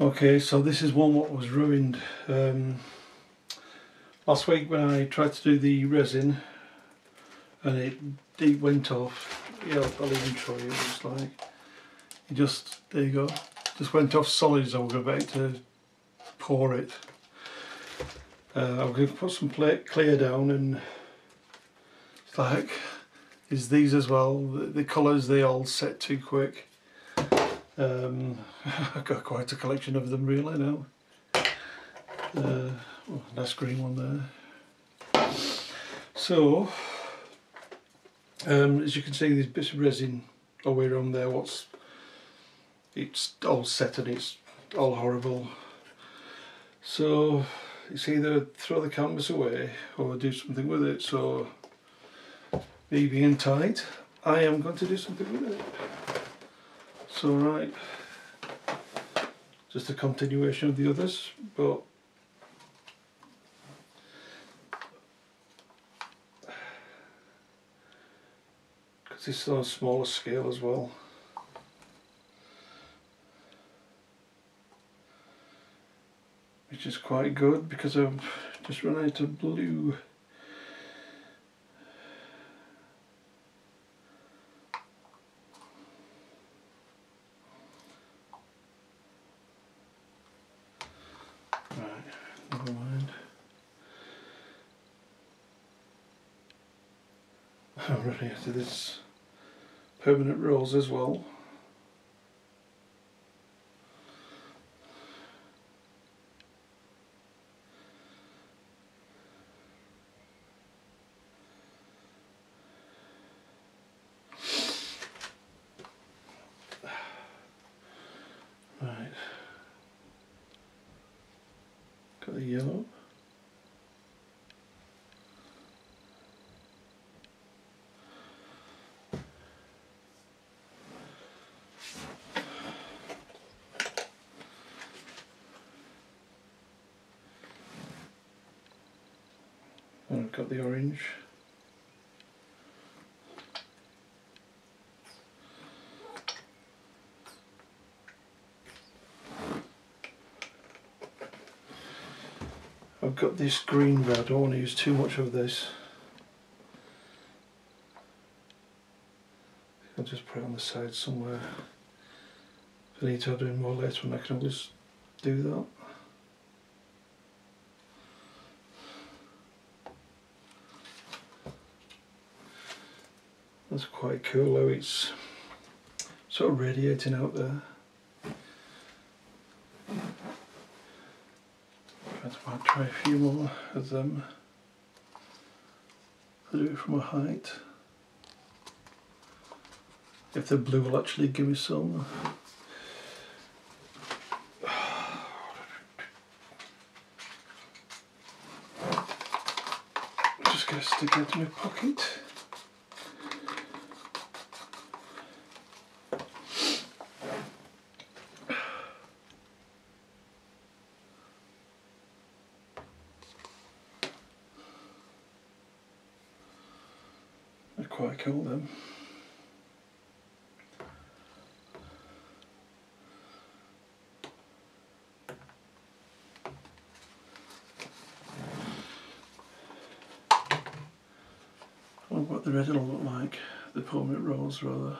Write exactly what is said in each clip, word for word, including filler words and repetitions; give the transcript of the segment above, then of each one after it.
Okay, so this is one what was ruined um, last week when I tried to do the resin and it, it went off. Yeah, I'll even show you. It was like it just, there you go, just went off solid. So I'll go back to pour it. Uh, I'm going to put some plate clear down, and it's like is these as well. The, the colours, they all set too quick. Um, I've got quite a collection of them really now. Uh, oh, nice green one there. So, um, as you can see, these bits of resin all the way around there. What's it's all set and it's all horrible. So it's either throw the canvas away or do something with it. So, me being tight, I am going to do something with it. So right, just a continuation of the others, but because this is on a smaller scale as well. Which is quite good because I've just run out of blue. I'm running out of this Permanent Rose as well. Right, got the yellow. And I've got the orange. I've got this green but I don't want to use too much of this. I'll just put it on the side somewhere. If I need to do more later on, I can always do that. That's quite cool how it's sort of radiating out there. I might try a few more of them. I'll do it from a height. If the blue will actually give me some. I'm just going to stick it in my pocket. Quite cool then. I wonder what the red will look like, the Permanent Rose rather.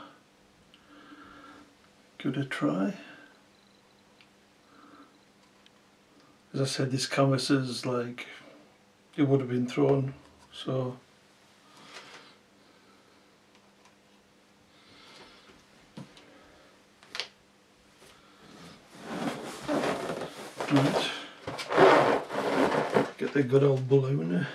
Give it a try. As I said, this canvas is like, it would have been thrown, so right, get the good old balloon.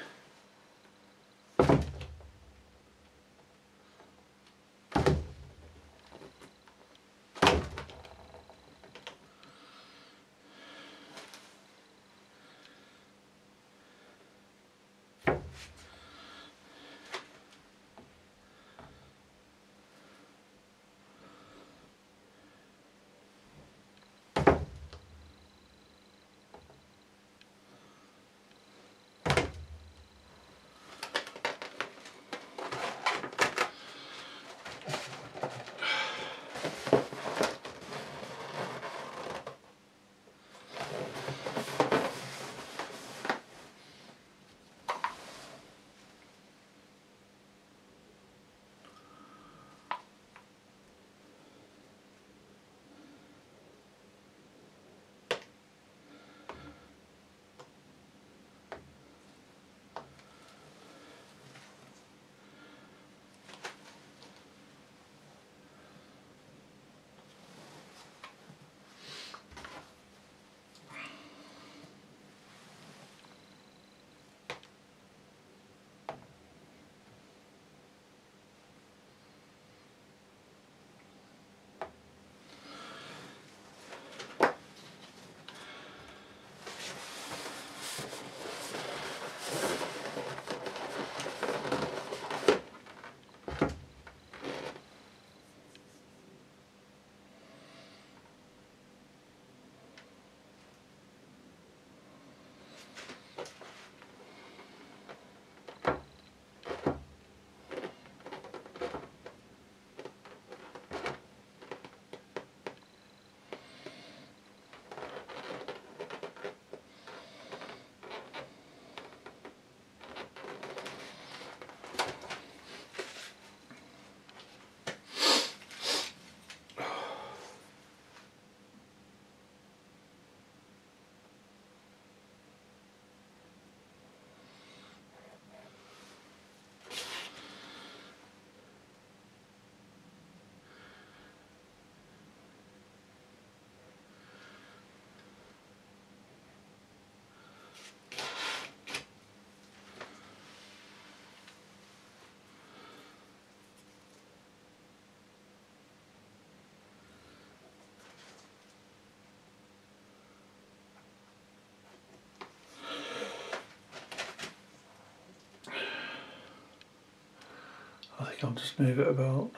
think I'll just move it about.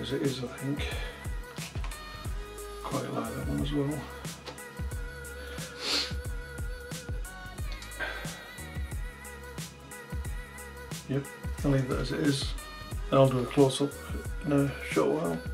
As it is, I think. Quite like that one as well. Yep, I'll leave that as it is. And I'll do a close-up in a short while.